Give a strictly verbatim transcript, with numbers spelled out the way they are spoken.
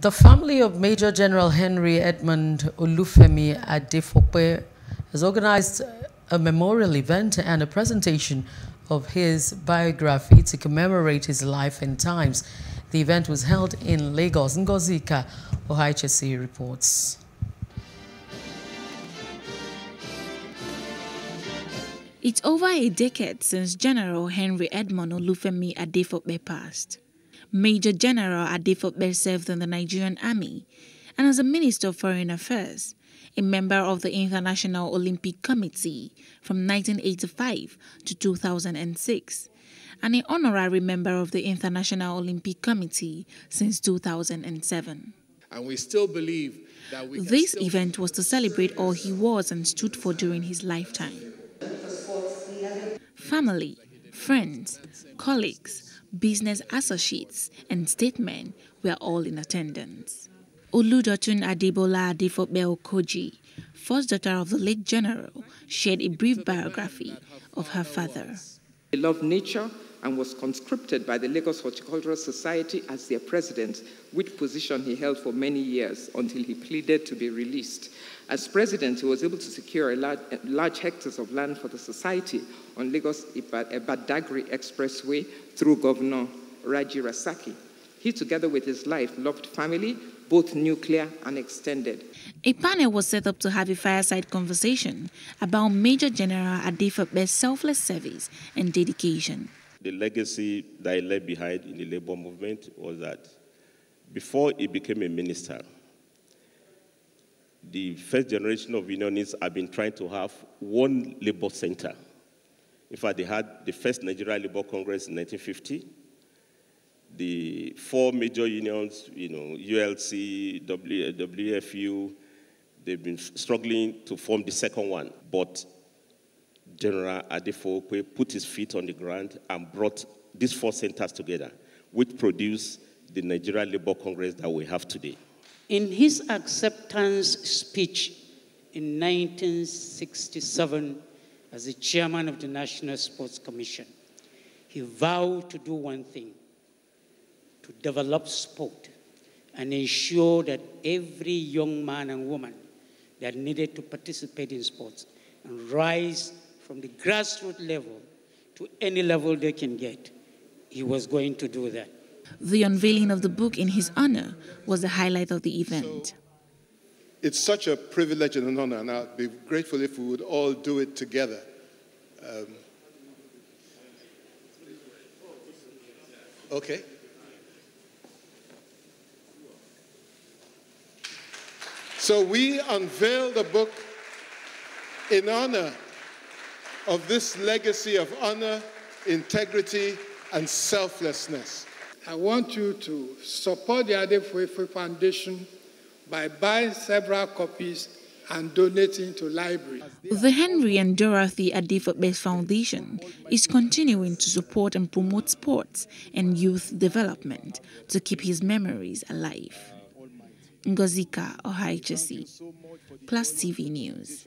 The family of Major General Henry Edmund Olufemi Adefope has organized a memorial event and a presentation of his biography to commemorate his life and times. The event was held in Lagos. Ngozika, O H S C reports. It's over a decade since General Henry Edmund Olufemi Adefope passed. Major General Adefope served in the Nigerian Army and as a Minister of Foreign Affairs, a member of the International Olympic Committee from nineteen eighty-five to two thousand six, and an honorary member of the International Olympic Committee since two thousand seven. And we still believe that we this still event was to celebrate all he was and stood for during his lifetime. Family, friends, colleagues, business associates and statesmen were all in attendance. Olu Dotun Adebola Adefope Okoji, first daughter of the late general, shared a brief biography of her father. He loved nature and was conscripted by the Lagos Horticultural Society as their president, which position he held for many years until he pleaded to be released. As president, he was able to secure a large, large hectares of land for the society on Lagos Badagry Expressway through Governor Raji Rasaki. He, together with his wife, loved family, both nuclear and extended. A panel was set up to have a fireside conversation about Major General Adefope's selfless service and dedication. The legacy that he left behind in the labor movement was that before he became a minister, the first generation of unionists have been trying to have one labor center. In fact, they had the first Nigerian Labour Congress in nineteen fifty. The four major unions, you know, U L C, W F U, they've been struggling to form the second one, but General Adefope put his feet on the ground and brought these four centers together, which produced the Nigerian Labour Congress that we have today. In his acceptance speech in nineteen sixty-seven as the chairman of the National Sports Commission, he vowed to do one thing, to develop sport and ensure that every young man and woman that needed to participate in sports and rise from the grassroots level to any level they can get. He was going to do that. The unveiling of the book in his honor was the highlight of the event. So, it's such a privilege and an honor, and I'd be grateful if we would all do it together. Um, okay. So we unveil the book in honor of this legacy of honor, integrity, and selflessness. I want you to support the Adefope Foundation by buying several copies and donating to libraries. The Henry and Dorothy Adefope Foundation is continuing to support and promote sports and youth development to keep his memories alive. Ngozika, O H S C, Plus T V News.